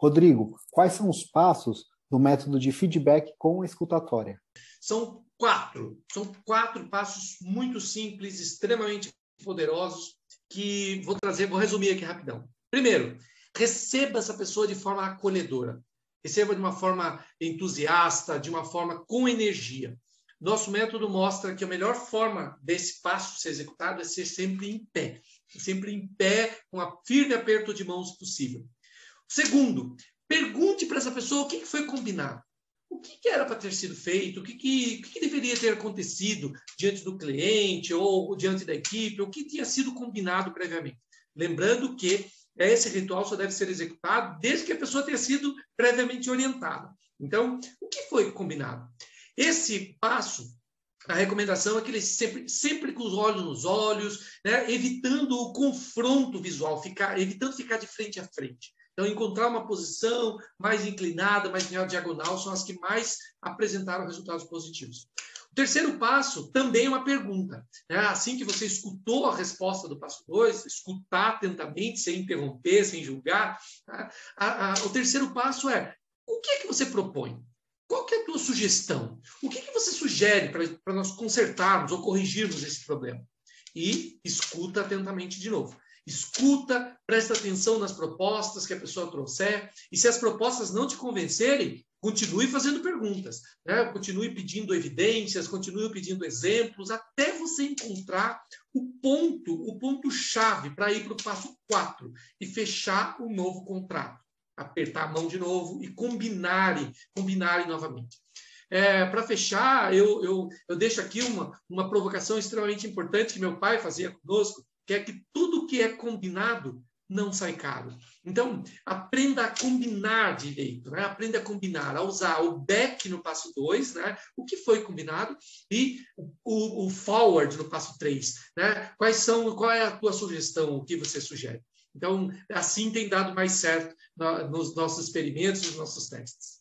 Rodrigo, quais são os passos do método de feedback com escutatória? São quatro passos muito simples, extremamente poderosos, que vou resumir aqui rapidão. Primeiro, receba essa pessoa de forma acolhedora. Receba de uma forma entusiasta, de uma forma com energia. Nosso método mostra que a melhor forma desse passo ser executado é ser sempre em pé. Sempre em pé, com a firme aperto de mãos possível. Segundo, pergunte para essa pessoa o que foi combinado. O que era para ter sido feito? O que deveria ter acontecido diante do cliente ou diante da equipe? O que tinha sido combinado previamente? Lembrando que esse ritual só deve ser executado desde que a pessoa tenha sido previamente orientada. Então, o que foi combinado? Esse passo, a recomendação é que ele sempre com os olhos nos olhos, né, evitando o confronto visual, evitando ficar de frente a frente. Então, encontrar uma posição mais inclinada, mais diagonal, são as que mais apresentaram resultados positivos. O terceiro passo também é uma pergunta. Né? Assim que você escutou a resposta do passo 2, escutar atentamente, sem interromper, sem julgar, tá? O terceiro passo é, o que é que você propõe? Qual que é a tua sugestão? O que você sugere para nós consertarmos ou corrigirmos esse problema? E escuta atentamente de novo. Escuta, presta atenção nas propostas que a pessoa trouxer. E se as propostas não te convencerem, continue fazendo perguntas, né? Continue pedindo evidências, continue pedindo exemplos, até você encontrar o ponto-chave para ir para o passo 4 e fechar um novo contrato. Apertar a mão de novo e combinarem novamente. Para fechar, eu deixo aqui uma provocação extremamente importante que meu pai fazia conosco, que é que tudo que é combinado não sai caro. Então, aprenda a combinar direito, né? Aprenda a combinar, a usar o back no passo 2, né? O que foi combinado, e o forward no passo 3. Né? Qual é a tua sugestão, o que você sugere? Então, assim tem dado mais certo nos nossos experimentos, nos nossos testes.